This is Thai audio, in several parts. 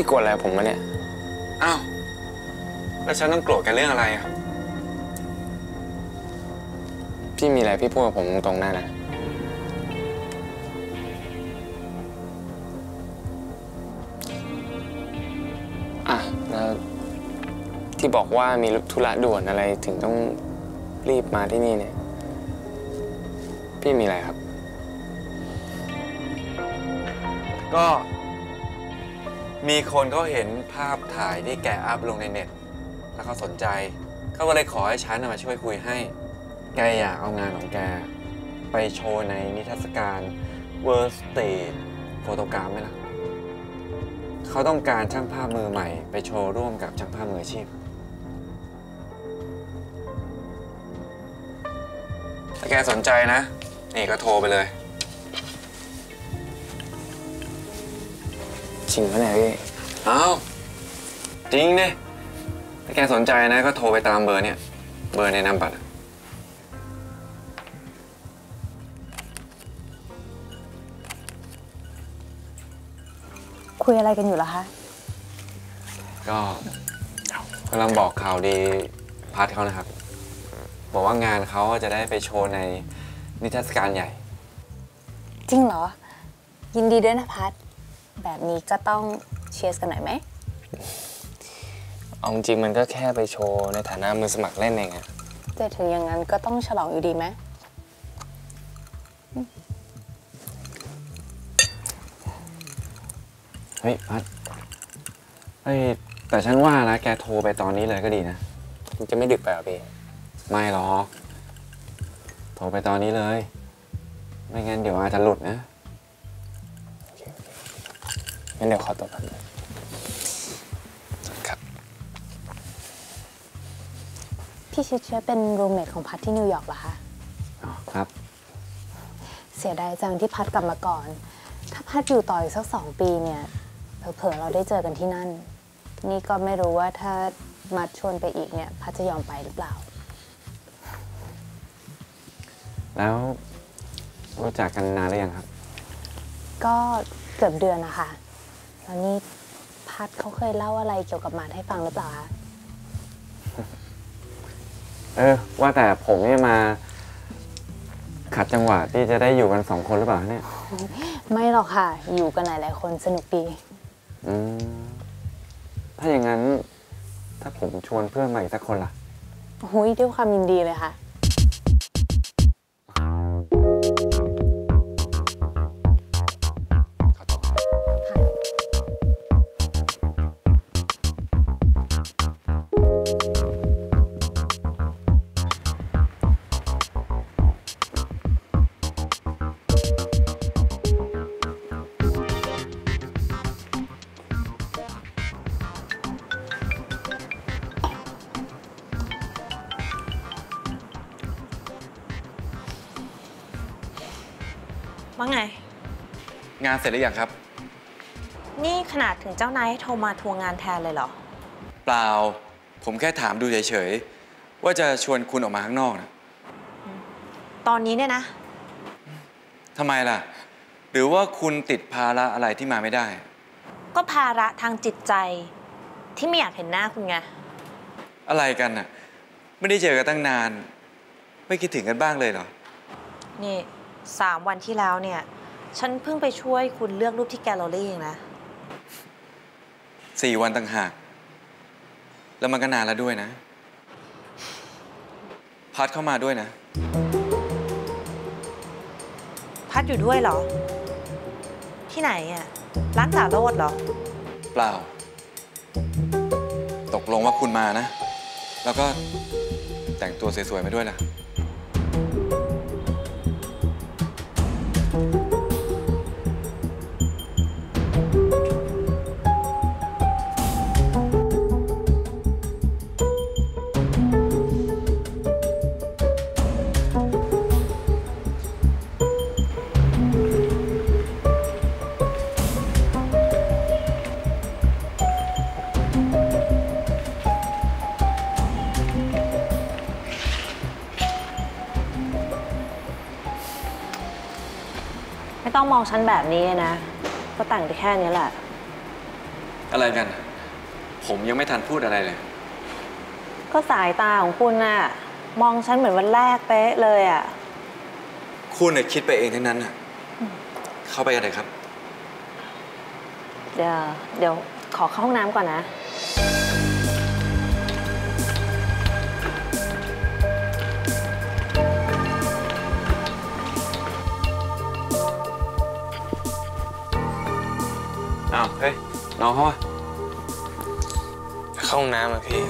พี่โกรธอะไรผมวะเนี่ยอ้าวแล้วฉันต้องโกรธแกเรื่องอะไรอ่ะพี่มีอะไรพี่พูดกับผมตรงๆหน้านะอ่ะแล้วที่บอกว่ามีธุระด่วนอะไรถึงต้องรีบมาที่นี่เนี่ยพี่มีอะไรครับก็มีคนเขาเห็นภาพถ่ายที่แกอัพลงในเน็ตแล้วเขาสนใจเขาก็เลยขอให้ฉันมาช่วยคุยให้แกอยากเอางานของแกไปโชว์ในนิทรรศการWorld State Photograph ไหมล่ะเขาต้องการช่างภาพมือใหม่ไปโชว์ร่วมกับช่างภาพมืออาชีพถ้าแกสนใจนะนี่ก็โทรไปเลยจริงปะเนี่ยพี่อ้าวจริงดิถ้าแกสนใจนะก็โทรไปตามเบอร์เนี่ยเบอร์ในนามบัตรคุยอะไรกันอยู่ล่ะคะก็กำลังบอกข่าวดีพาร์ทเขานะครับบอกว่างานเขาจะได้ไปโชว์ในนิทรรศการใหญ่จริงเหรอยินดีด้วยนะพาร์ทแบบนี้ก็ต้องเชียร์กันหน่อยไหมเอาจริงมันก็แค่ไปโชว์ในฐานะมือสมัครเล่นเองอะแต่ถึงอย่างนั้นก็ต้องฉลองอยู่ดีไหมเฮ้ยพัดเฮ้ยแต่ฉันว่านะแกโทรไปตอนนี้เลยก็ดีนะมันจะไม่ดึกไปหรอพี่ไม่หรอกโทรไปตอนนี้เลยไม่งั้นเดี๋ยวอาจจะหลุดนะงั้นเดี๋ยวขอตัวก่อนครับพี่ชิดเชื้อเป็นรูมเมทของพัดที่นิวยอร์กเหรอคะอ๋อครับเสียดายจังที่พัดกลับมาก่อนถ้าพัดอยู่ต่ออีกสัก2 ปีเนี่ยเผลอๆเราได้เจอกันที่นั่นนี่ก็ไม่รู้ว่าถ้ามัดชวนไปอีกเนี่ยพัดจะยอมไปหรือเปล่าแล้วรู้จักกันนานหรือยังครับก็เกือบเดือนนะคะแล้วนี่พัดเขาเคยเล่าอะไรเกี่ยวกับมัดให้ฟังหรือเปล่าคะว่าแต่ผมเนี่ยมาขัดจังหวะที่จะได้อยู่กัน2 คนหรือเปล่าเนี่ยไม่หรอกค่ะอยู่กันหลายๆคนสนุกดีถ้าอย่างนั้นถ้าผมชวนเพื่อนมาอีกสักคนล่ะหุ้ยด้วยความยินดีเลยค่ะว่าไงงานเสร็จหรือยังครับนี่ขนาดถึงเจ้านายโทรมาทวงงานแทนเลยเหรอเปล่าผมแค่ถามดูเฉยๆว่าจะชวนคุณออกมาข้างนอกนะตอนนี้เนี่ยนะทำไมล่ะหรือว่าคุณติดภาระอะไรที่มาไม่ได้ก็ภาระทางจิตใจที่ไม่อยากเห็นหน้าคุณไงอะไรกันน่ะไม่ได้เจอกันตั้งนานไม่คิดถึงกันบ้างเลยเหรอนี่3 วันที่แล้วเนี่ยฉันเพิ่งไปช่วยคุณเลือกรูปที่แกลเลอรี่เองนะ4 วันต่างหากแล้วมันก็นานแล้วด้วยนะพัดเข้ามาด้วยนะพัดอยู่ด้วยเหรอที่ไหนอ่ะร้านสาโรดเหรอเปล่าตกลงว่าคุณมานะแล้วก็แต่งตัวสวยๆมาด้วยล่ะไม่ต้องมองฉันแบบนี้นะก็แต่งได้แค่นี้แหละ อะไรกันผมยังไม่ทันพูดอะไรเลยก็สายตาของคุณน่ะมองฉันเหมือนวันแรกเป๊ะเลยอ่ะคุณน่ะคิดไปเองทั้งนั้นน่ะเข้าไปกันเลยครับเดี๋ยวขอเข้าห้องน้ำก่อนนะอ้าวเฮ้ยน้องเขาวะเข้าห้องน้ำอ่ะพี่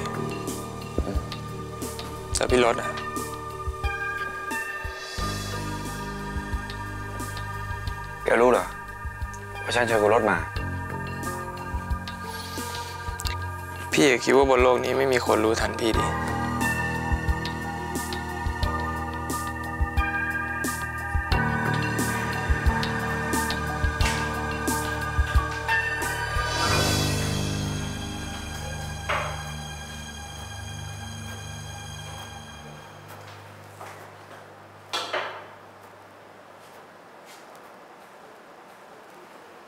เจอพี่รถอ่ะแกรู้เหรอว่าฉันเจอกูรถมาพี่คิดว่าบนโลกนี้ไม่มีคนรู้ทันพี่ดิ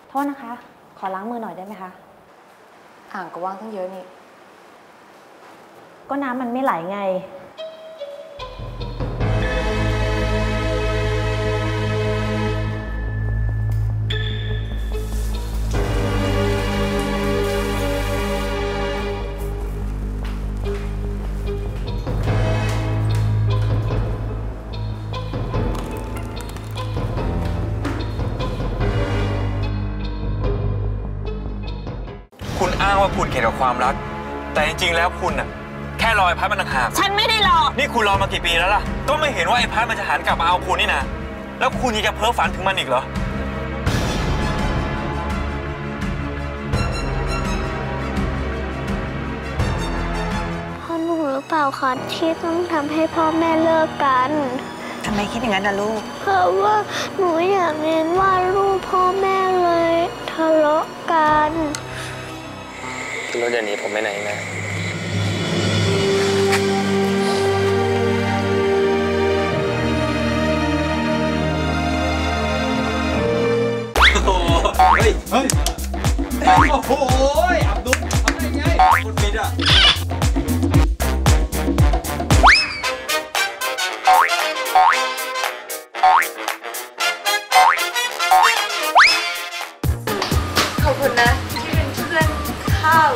โทษนะคะขอล้างมือหน่อยได้ไหมคะอ่างก็ว่างทั้งเยอะนี่ก็น้ำมันไม่ไหลไงคุณอ้างว่าคุณเข็ดกับความรักแต่จริงๆแล้วคุณน่ะแค่รอไอ้พัดมันหาฉันไม่ได้รอนี่คุณรอมากี่ปีแล้วล่ะก็ไม่เห็นว่าไอ้พัดมันจะหันกลับมาเอาคุณนี่นะแล้วคุณยังจะเพ้อฝันถึงมันอีกเหรอพ่อหนูหรือเปล่าคะที่ต้องทำให้พ่อแม่เลิกกันทำไมคิดอย่างนั้นล่ะลูกเพราะว่าหนูอยากเรียนวาดรูปพ่อแม่เลยทะเลาะกันรถเดี๋ยวนี้ผมไปไหนนะโอ้ยเฮ้ยโอ้โหอับดุลทำได้ไงคุณมิดอ่ะขอบคุณนะที่เป็นเพื่อนข้าว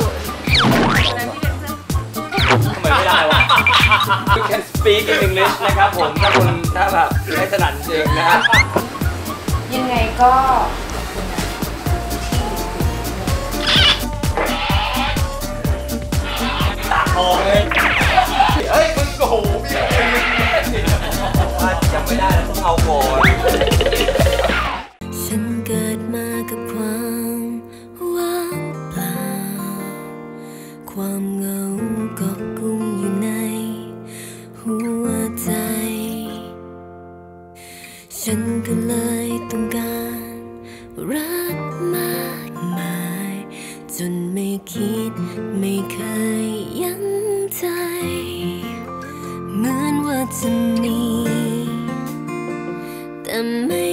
You can speak in English นะครับผมถ้าคุณถ้าแบบไม่ถนัดจริงนะครับยังไงก็ตาทองเลยเฮ้ยมึงโกหกพี่ว่าจำไม่ได้แล้วต้องเอาก่อนฉันเกิดมากับความว่างเปล่าความเงาเกาะกุมอยู่ในหัวใจฉันก็เลยต้องการรักมากมายจนไม่คิดไม่เคยยั้งใจเหมือนว่าจะมีแต่ไม่